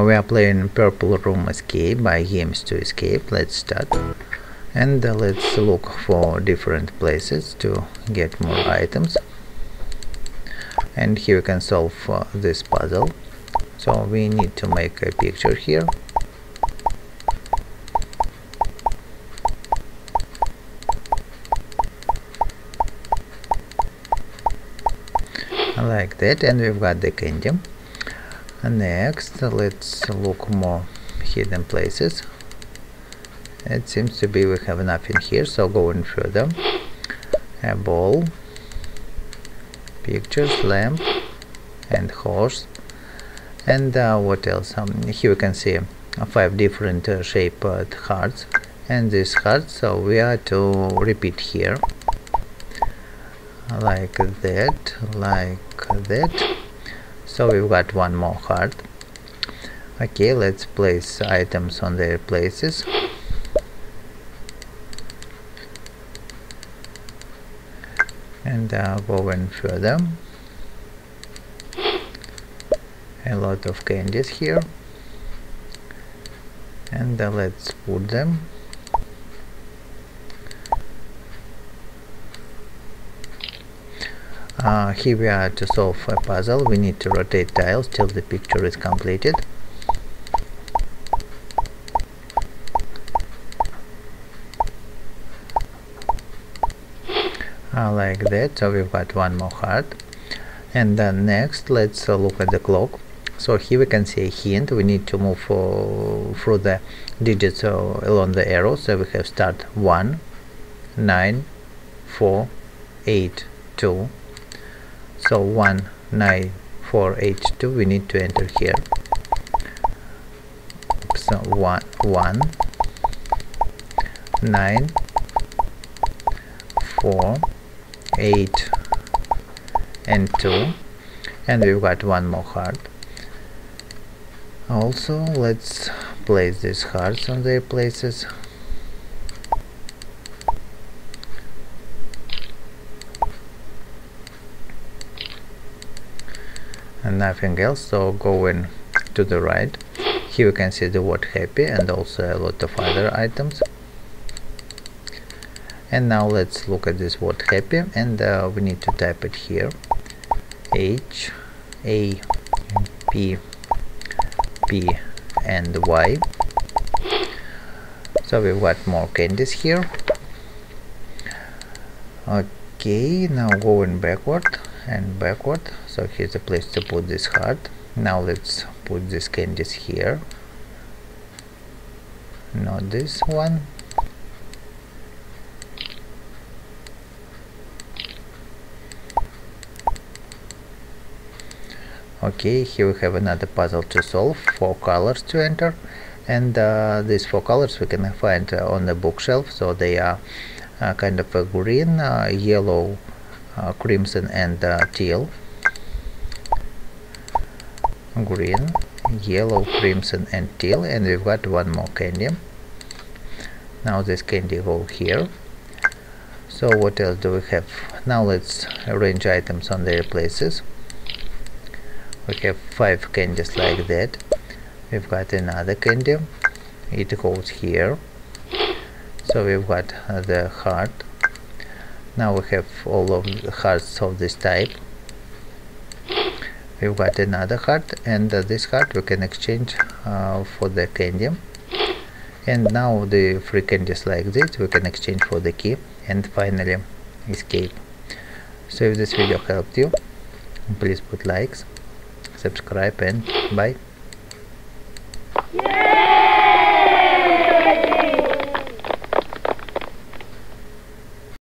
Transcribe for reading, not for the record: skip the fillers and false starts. We are playing Purple Room Escape by Games2Escape. Let's start, and let's look for different places to get more items. And here we can solve this puzzle. So we need to make a picture here. Like that, and we've got the candy. Next, let's look more hidden places. It seems to be we have nothing here, so going further. A ball, pictures, lamp, and horse. And what else? Here we can see 5 different shaped hearts, and these hearts, so we are to repeat here, like that, like that. So we've got 1 more heart. Okay, let's place items on their places. And going further, a lot of candies here, and let's put them. Here we are to solve a puzzle. We need to rotate tiles till the picture is completed. Like that, so we've got 1 more heart. And then next, let's look at the clock. So here we can see a hint. We need to move through the digits along the arrow. So we have start 1, 9, 4, 8, 2. So 1, 9, 4, 8, 2, we need to enter here. So 1, 9, 4, 8, and 2, and we've got 1 more heart. Also, let's place these hearts on their places. And nothing else, so going to the right. Here you can see the word happy and also a lot of other items. And now let's look at this word happy, and we need to type it here. H A P P and Y. So we've got more candies here. Okay, now going backward and backward. So here's a place to put this heart. Now let's put these candies here, not this one. Okay, here we have another puzzle to solve, 4 colors to enter, and these 4 colors we can find on the bookshelf. So they are kind of a green, yellow, crimson, and teal. Green, yellow, crimson, and teal, and we've got 1 more candy. Now this candy go here. So what else do we have? Now let's arrange items on their places. We have 5 candies like that. We've got another candy, it goes here. So we've got the heart. Now we have all of the hearts of this type. We've got another heart, and this heart we can exchange for the candy. And now the 3 candies like this we can exchange for the key, and finally escape. So if this video helped you, please put likes, subscribe, and bye.